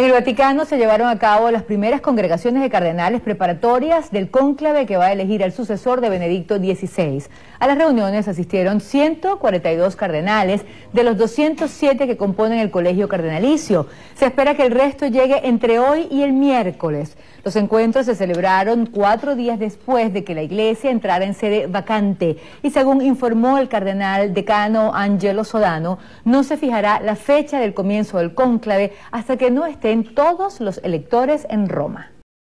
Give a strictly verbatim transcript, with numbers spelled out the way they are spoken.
En el Vaticano se llevaron a cabo las primeras congregaciones de cardenales preparatorias del cónclave que va a elegir al sucesor de Benedicto dieciséis. A las reuniones asistieron ciento cuarenta y dos cardenales de los doscientos siete que componen el Colegio Cardenalicio. Se espera que el resto llegue entre hoy y el miércoles. Los encuentros se celebraron cuatro días después de que la iglesia entrara en sede vacante y, según informó el cardenal decano Angelo Sodano, no se fijará la fecha del comienzo del cónclave hasta que no esté estén todos los electores en Roma.